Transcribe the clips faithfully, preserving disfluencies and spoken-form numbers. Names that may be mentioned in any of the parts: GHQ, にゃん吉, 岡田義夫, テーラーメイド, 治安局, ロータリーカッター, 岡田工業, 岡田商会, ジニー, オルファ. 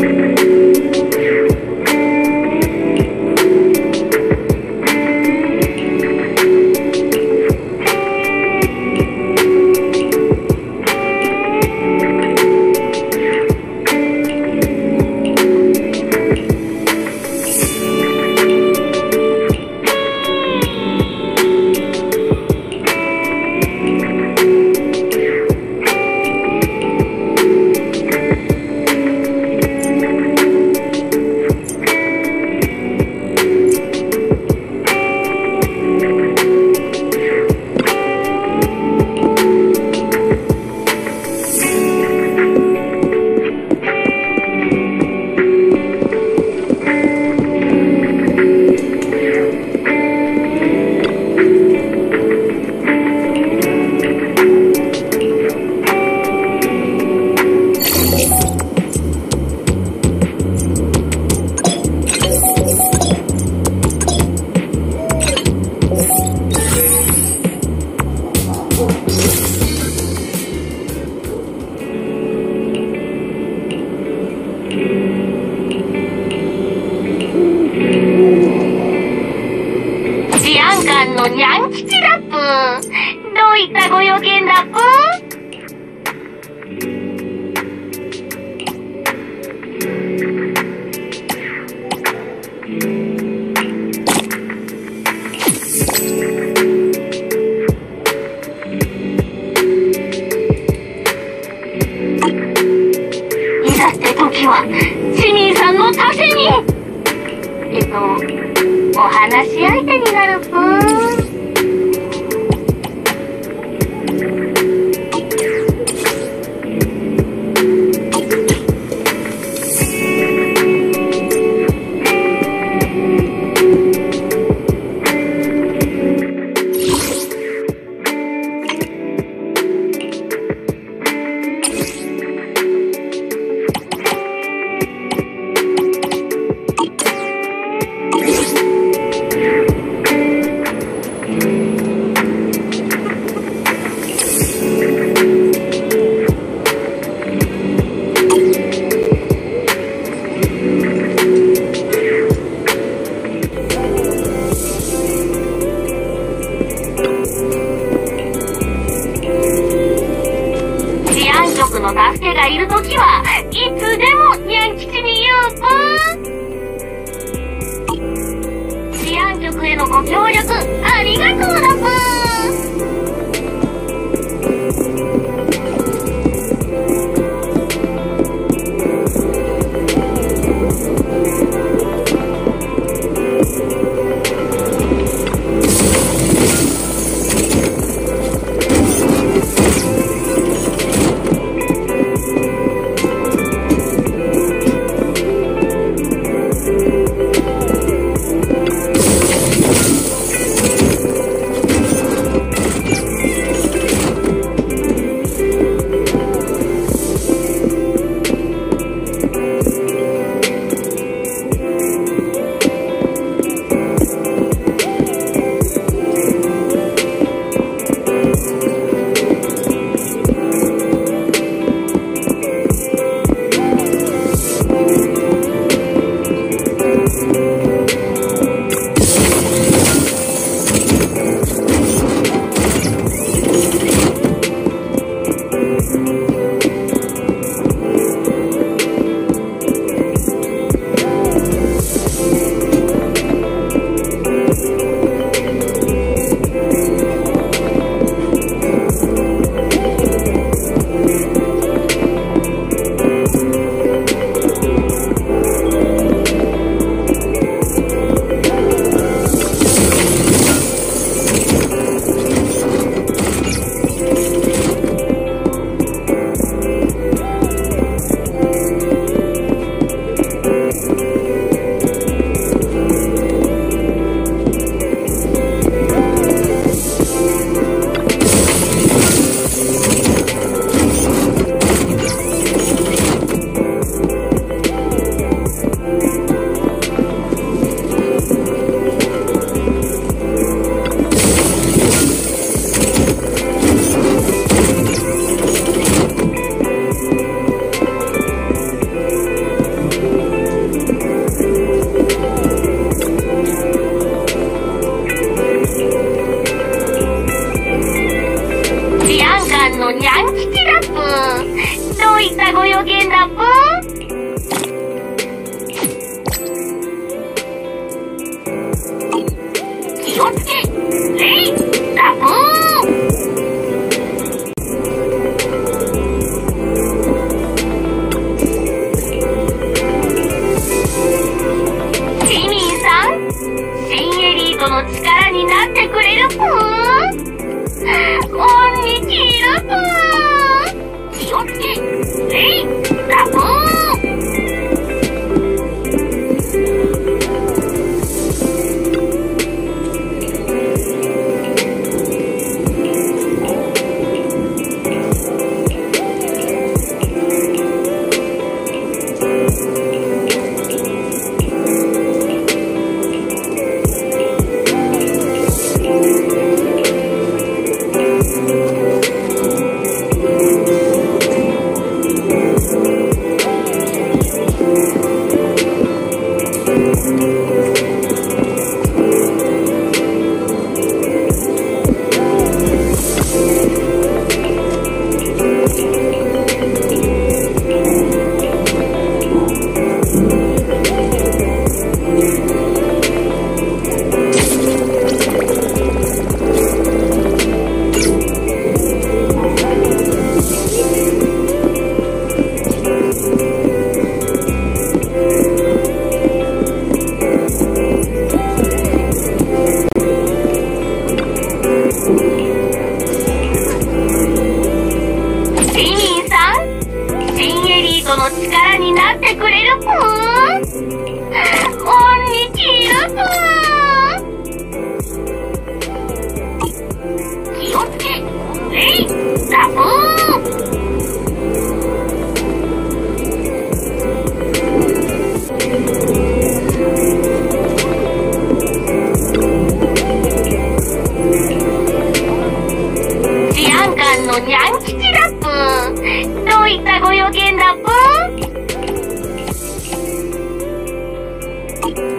にゃん吉だぷー。どういったご用件だぷー。いざって時は市民さんのために。えっとお話し相手になるぷー。助けがいるときはいつでもにゃん吉に言うぷー。治安局へのご協力ありがとうだぷー。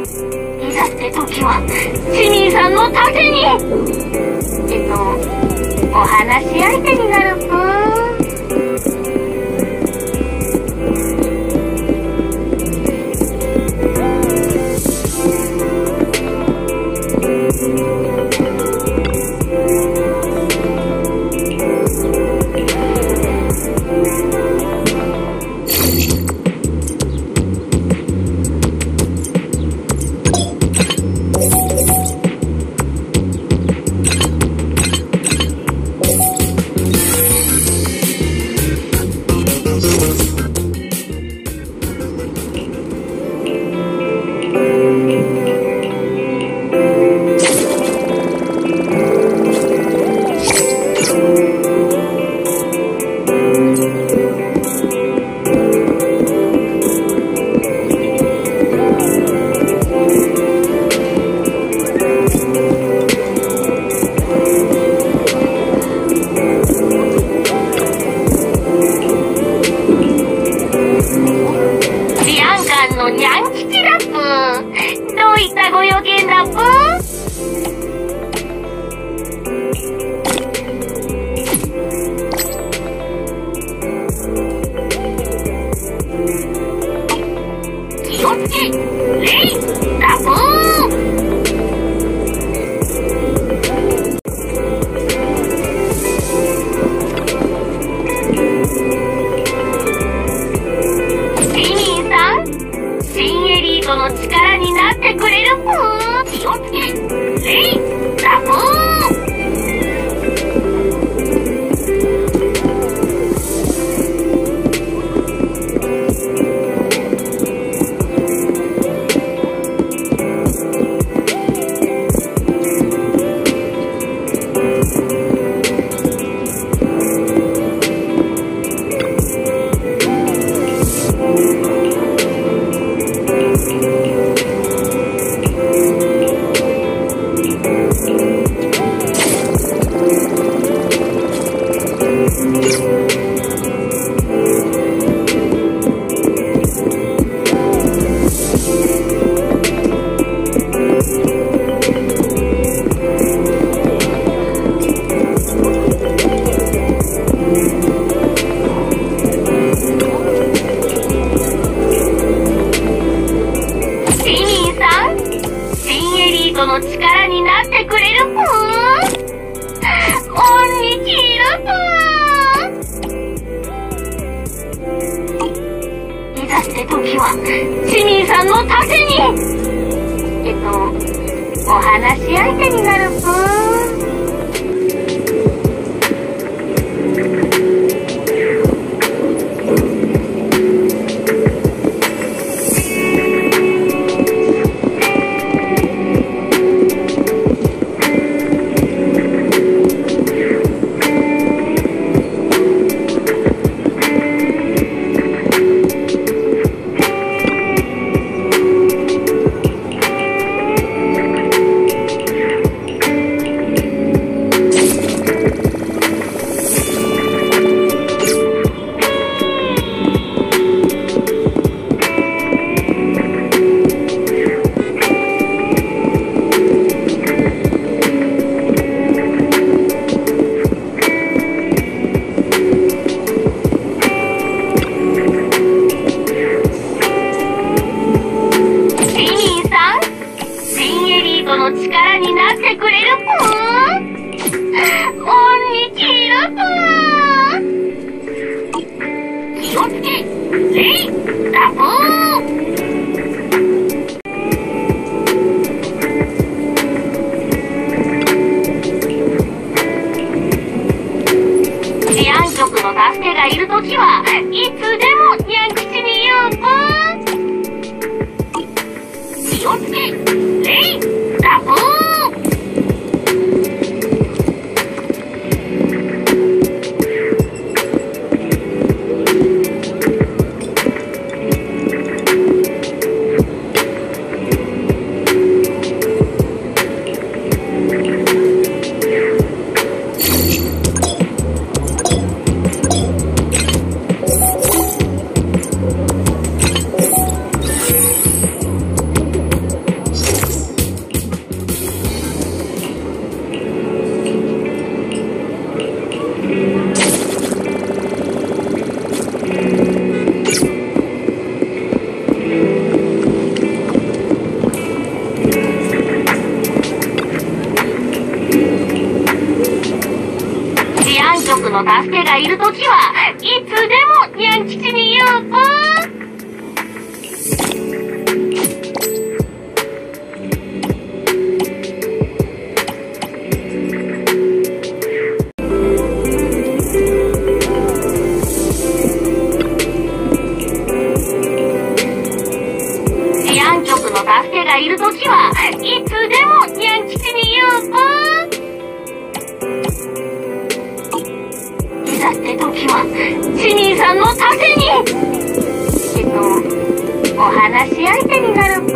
いざって時は市民さんの盾に。えっとお話し相手になるぷ。時はいつでもニャン吉に言うぞ。治安局の助けがいる時はいつでもニャン吉に言うぞ。いざって時はジニーさんのためにえっとお話し相手になるぷー。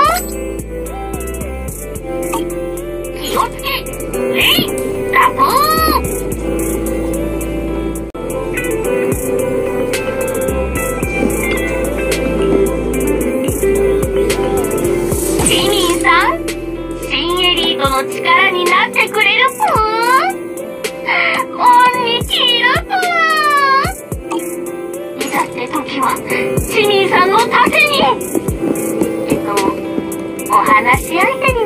お話し相手に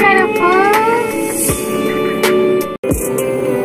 なるぷー。